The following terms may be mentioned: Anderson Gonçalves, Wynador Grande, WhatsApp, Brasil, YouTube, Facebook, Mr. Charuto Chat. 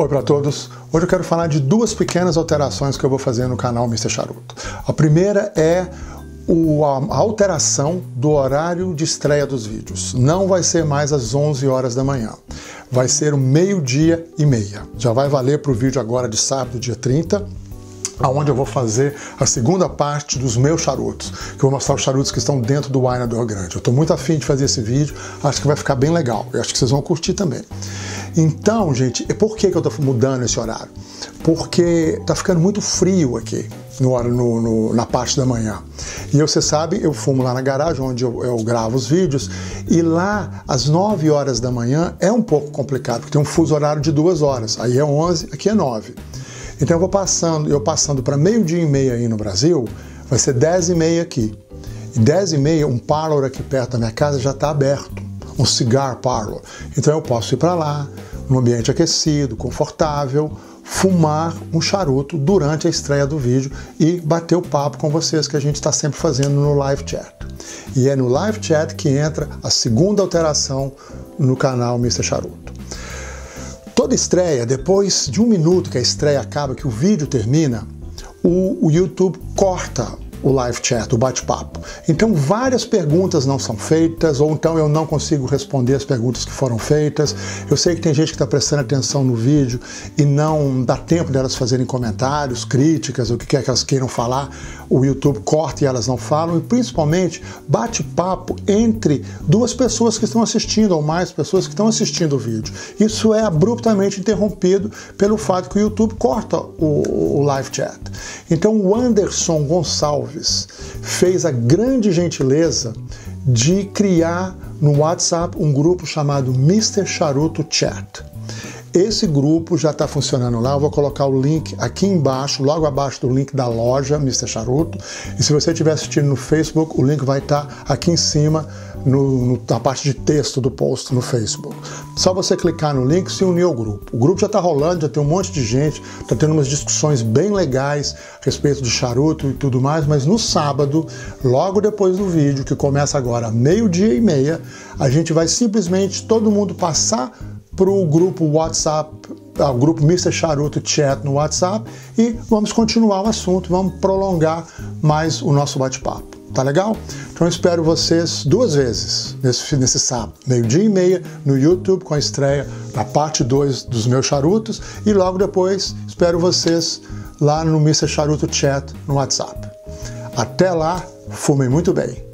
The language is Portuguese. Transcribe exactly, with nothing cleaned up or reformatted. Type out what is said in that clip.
Oi para todos, hoje eu quero falar de duas pequenas alterações que eu vou fazer no canal mister Charuto. A primeira é a alteração do horário de estreia dos vídeos. Não vai ser mais às onze horas da manhã, vai ser o meio-dia e meia. Já vai valer para o vídeo agora de sábado, dia trinta, aonde eu vou fazer a segunda parte dos meus charutos, que eu vou mostrar os charutos que estão dentro do Wynador Grande. Eu estou muito afim de fazer esse vídeo, acho que vai ficar bem legal, eu acho que vocês vão curtir também. Então, gente, por que, que eu estou mudando esse horário? Porque está ficando muito frio aqui no, no, no, na parte da manhã. E eu, você sabe, eu fumo lá na garagem, onde eu, eu gravo os vídeos, e lá, às nove horas da manhã, é um pouco complicado, porque tem um fuso horário de duas horas. Aí é onze, aqui é nove. Então eu vou passando, eu passando para meio-dia e meia aí no Brasil, vai ser dez e meia aqui. E dez e meia, um parlor aqui perto da minha casa já está aberto. Um cigar parlor. Então eu posso ir para lá, num ambiente aquecido, confortável, fumar um charuto durante a estreia do vídeo e bater o papo com vocês, que a gente está sempre fazendo no live chat. E é no live chat que entra a segunda alteração no canal mister Charuto. Toda estreia, depois de um minuto que a estreia acaba, que o vídeo termina, o, o YouTube corta o live chat, o bate-papo. Então várias perguntas não são feitas, ou então eu não consigo responder as perguntas que foram feitas. Eu sei que tem gente que está prestando atenção no vídeo e não dá tempo delas fazerem comentários, críticas, o que quer que elas queiram falar, o YouTube corta e elas não falam, e principalmente bate-papo entre duas pessoas que estão assistindo, ou mais pessoas que estão assistindo o vídeo. Isso é abruptamente interrompido pelo fato que o YouTube corta o, o live chat. Então o Anderson Gonçalves fez a grande gentileza de criar no WhatsApp um grupo chamado mister Charuto Chat. Esse grupo já está funcionando lá, eu vou colocar o link aqui embaixo, logo abaixo do link da loja mister Charuto, e se você estiver assistindo no Facebook, o link vai estar tá aqui em cima, no, no, na parte de texto do post no Facebook. Só você clicar no link e se unir ao grupo. O grupo já está rolando, já tem um monte de gente, está tendo umas discussões bem legais a respeito de charuto e tudo mais, mas no sábado, logo depois do vídeo, que começa agora meio-dia e meia, a gente vai simplesmente todo mundo passar para o grupo WhatsApp, o grupo mister Charuto Chat no WhatsApp, e vamos continuar o assunto, vamos prolongar mais o nosso bate-papo. Tá legal? Então eu espero vocês duas vezes nesse, nesse sábado, meio-dia e meia, no YouTube, com a estreia da parte dois dos meus charutos, e logo depois espero vocês lá no mister Charuto Chat no WhatsApp. Até lá, fumem muito bem!